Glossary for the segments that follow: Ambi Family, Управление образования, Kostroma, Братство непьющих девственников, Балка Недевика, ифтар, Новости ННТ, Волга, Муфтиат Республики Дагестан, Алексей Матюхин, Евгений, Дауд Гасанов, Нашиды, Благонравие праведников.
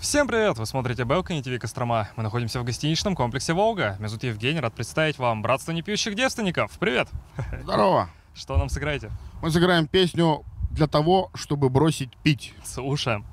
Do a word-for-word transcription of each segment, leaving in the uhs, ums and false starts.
Всем привет! Вы смотрите Балка Недевика Кострома. Мы находимся в гостиничном комплексе «Волга». Меня зовут Евгений, рад представить вам «Братство непьющих девственников». Привет! Здорово! Что нам сыграете? Мы сыграем песню для того, чтобы бросить пить. Слушаем.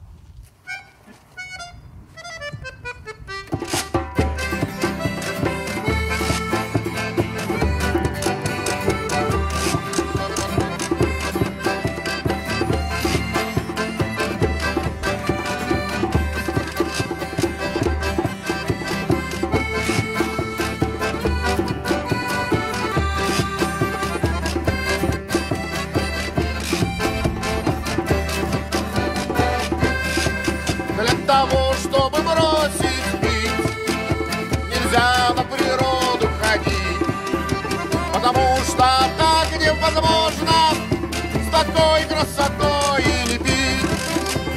Чтобы бросить пить, нельзя на природу ходить, потому что так невозможно с такой красотой и любить.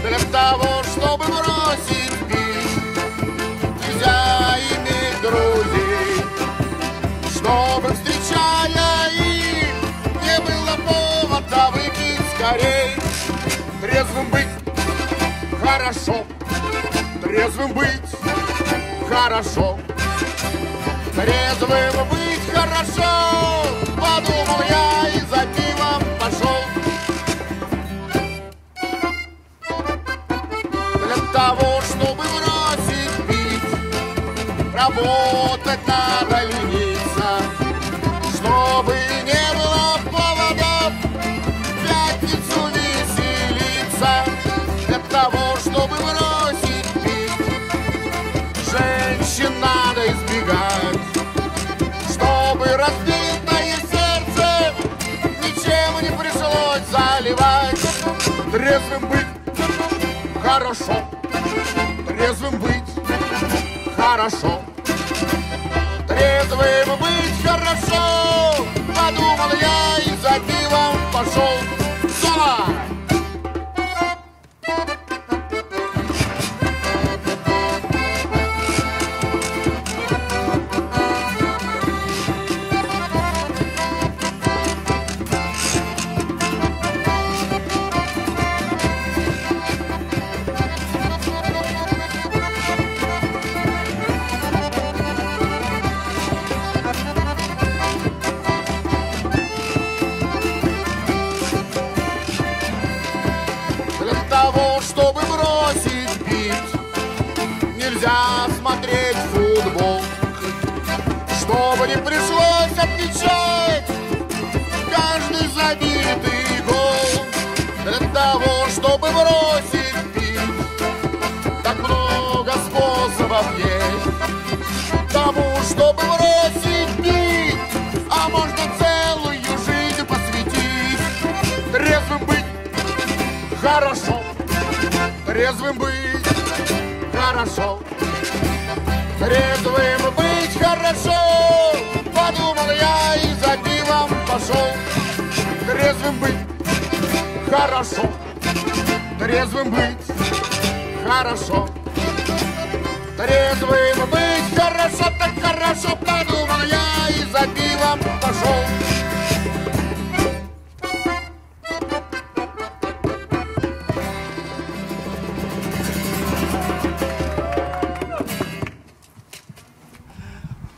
Для того, чтобы бросить пить, нельзя иметь друзей, чтобы, встречая их, не было повода выпить скорей. Трезвым быть хорошо, трезвым быть хорошо, трезвым быть хорошо, подумал я и за пивом пошел. Для того, чтобы бросить пить, работать надо лениться, чтобы не было поводов в пятницу веселиться. Для того, чтобы бросить, надо избегать, чтобы разбитое сердце ничем не пришлось заливать. Трезвым быть хорошо, трезвым быть хорошо, трезвым быть хорошо, подумал я и за пивом пошел. Соло! Чтобы бросить пить, нельзя смотреть футбол, чтобы не пришлось отвечать каждый забитый гол. Для того, чтобы бросить пить, так много способов есть. Тому, чтобы бросить пить, а можно целую жизнь посвятить. Трезвым быть хорошо, трезвым быть хорошо, трезвым быть хорошо, подумал я и за пивом пошел. Трезвым быть хорошо, трезвым быть хорошо, трезвым быть хорошо, так хорошо, подумал я и за пивом пошел.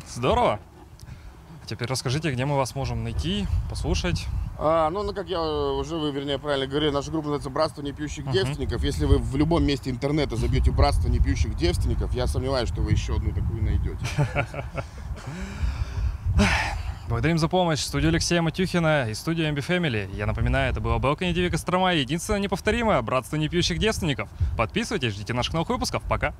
Здорово! Теперь расскажите, где мы вас можем найти, послушать. А, ну, ну, как я уже, вы, вернее, правильно говорили, наша группа называется «Братство непьющих uh-huh. девственников». Если вы в любом месте интернета забьете «Братство непьющих девственников», я сомневаюсь, что вы еще одну такую найдете. Благодарим за помощь студию Алексея Матюхина и студию Ambi Family. Я напоминаю, это была Балка Недевика Кострома, единственное неповторимое «Братство непьющих девственников». Подписывайтесь, ждите наших новых выпусков. Пока!